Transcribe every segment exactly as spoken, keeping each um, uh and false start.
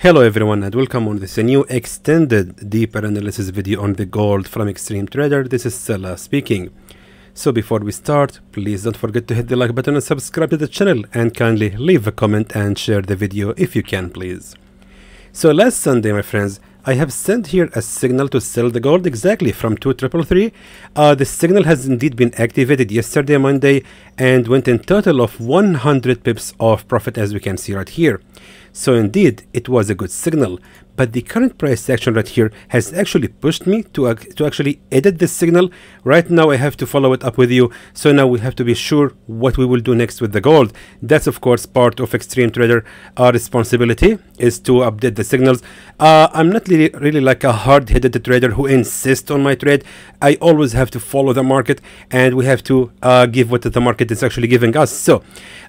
Hello everyone and welcome on this new extended deeper analysis video on the gold from Extreme Trader. This is Sela speaking. So before we start, please don't forget to hit the like button and subscribe to the channel, and kindly leave a comment and share the video if you can, please. So last Sunday, my friends, I have sent here a signal to sell the gold exactly from two three three three. Uh, the signal has indeed been activated yesterday, Monday, and went in total of one hundred pips of profit, as we can see right here. So indeed, it was a good signal, but the current price action right here has actually pushed me to, ac to actually edit this signal. Right now, I have to follow it up with you. So now we have to be sure what we will do next with the gold. That's, of course, part of Extreme Trader. Our responsibility is to update the signals. Uh, I'm not really, really like a hard-headed trader who insists on my trade. I always have to follow the market, and we have to uh, give what the market is actually giving us. So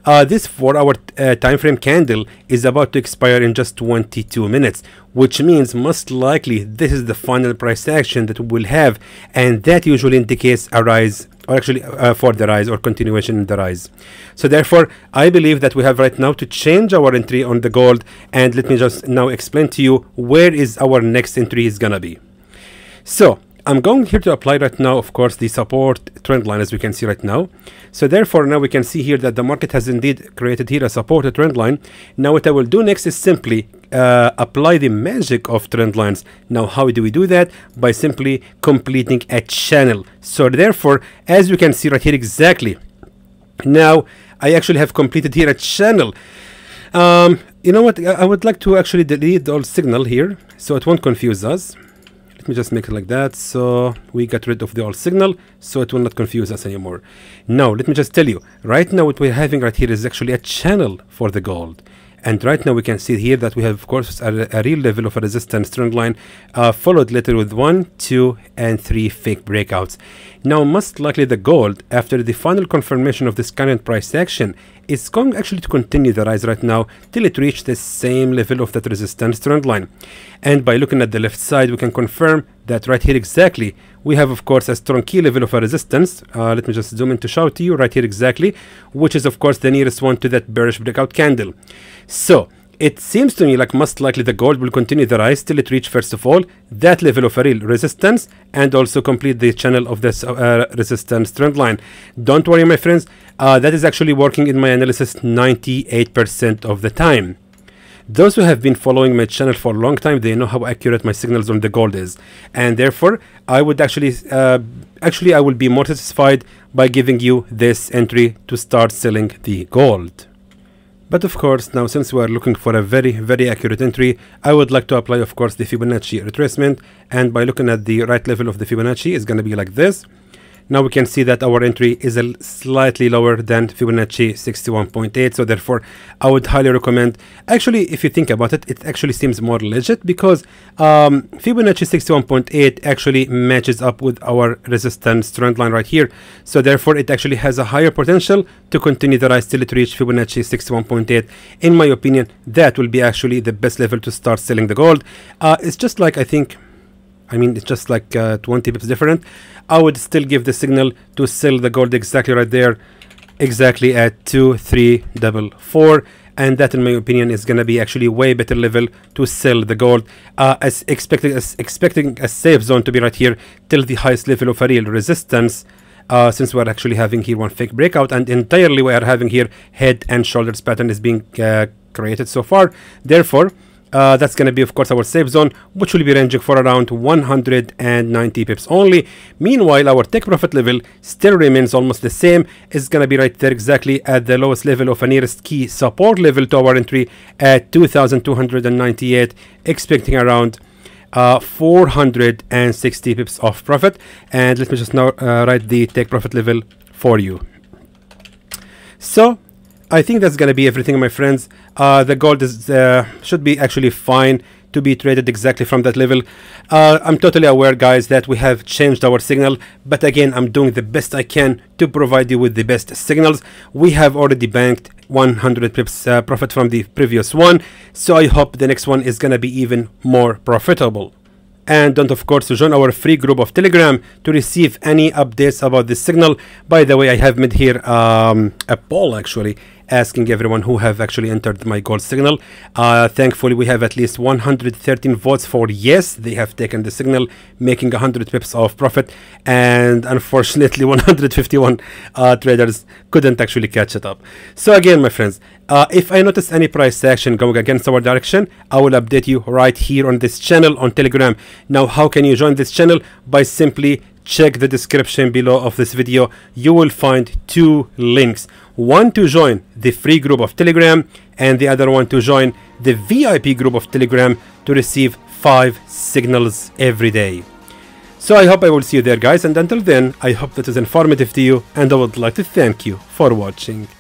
uh, this four-hour uh, time frame candle is about to expire in just twenty-two minutes, which means most likely this is the final price action that we will have, and that usually indicates a rise, or actually uh, for the rise or continuation in the rise. So therefore, I believe that we have right now to change our entry on the gold, and let me just now explain to you where is our next entry is gonna be. So I'm going here to apply right now, of course, the support trend line, as we can see right now. So therefore, now we can see here that the market has indeed created here a supported trend line. Now what I will do next is simply uh, apply the magic of trend lines. Now how do we do that? By simply completing a channel. So therefore, as you can see right here exactly, now I actually have completed here a channel. Um, you know what? I would like to actually delete the old signal here so it won't confuse us. Let me just make it like that, so we got rid of the old signal, so it will not confuse us anymore. Now, let me just tell you, right now what we're having right here is actually a channel for the gold. And right now we can see here that we have, of course, a, a real level of a resistance trend line, uh, followed later with one, two, and three fake breakouts. Now, most likely the gold, after the final confirmation of this current price action, is going actually to continue the rise right now till it reaches the same level of that resistance trend line. And by looking at the left side, we can confirm that right here exactly, we have, of course, a strong key level of a resistance. Uh, let me just zoom in to show to you right here exactly, which is, of course, the nearest one to that bearish breakout candle. So it seems to me like most likely the gold will continue the rise till it reaches, first of all, that level of a real resistance, and also complete the channel of this uh, resistance trend line. Don't worry, my friends, uh, that is actually working in my analysis ninety-eight percent of the time. Those who have been following my channel for a long time, they know how accurate my signals on the gold is, and therefore I would actually uh, actually I will be more satisfied by giving you this entry to start selling the gold. But of course, now since we are looking for a very, very accurate entry, I would like to apply, of course, the Fibonacci retracement, and by looking at the right level of the Fibonacci, it's going to be like this. Now we can see that our entry is a slightly lower than Fibonacci sixty-one point eight, so therefore I would highly recommend, actually if you think about it, it actually seems more legit, because um, Fibonacci sixty-one point eight actually matches up with our resistance trend line right here, so therefore it actually has a higher potential to continue the rise till it reaches Fibonacci sixty-one point eight. In my opinion, that will be actually the best level to start selling the gold. Uh, it's just like, I think, I mean, it's just like uh, twenty pips different. I would still give the signal to sell the gold exactly right there, exactly at two three four four, and that, in my opinion, is going to be actually way better level to sell the gold. Uh, as expecting, as expecting a safe zone to be right here till the highest level of a real resistance. Uh, since we are actually having here one fake breakout, and entirely we are having here head and shoulders pattern is being uh, created so far. Therefore, Uh, that's going to be, of course, our safe zone, which will be ranging for around one hundred ninety pips only. Meanwhile, our take profit level still remains almost the same. It's going to be right there exactly at the lowest level of a nearest key support level to our entry at two thousand two hundred ninety-eight, expecting around uh, four hundred sixty pips of profit. And let me just now uh, write the take profit level for you. So I think that's going to be everything, my friends. Uh, the gold is uh, should be actually fine to be traded exactly from that level. Uh, I'm totally aware, guys, that we have changed our signal, but again, I'm doing the best I can to provide you with the best signals. We have already banked one hundred pips uh, profit from the previous one, so I hope the next one is going to be even more profitable. And don't, of course, join our free group of Telegram to receive any updates about this signal. By the way, I have made here um, a poll, actually, asking everyone who have actually entered my gold signal. Uh, thankfully, we have at least one hundred thirteen votes for yes. They have taken the signal, making one hundred pips of profit. And unfortunately, one hundred fifty-one uh, traders couldn't actually catch it up. So again, my friends, uh, if I notice any price action going against our direction, I will update you right here on this channel on Telegram. Now, how can you join this channel? By simply check the description below of this video. You will find two links, one to join the free group of Telegram and the other one to join the V I P group of Telegram to receive five signals every day. So I hope I will see you there, guys, and until then I hope that is informative to you, and I would like to thank you for watching.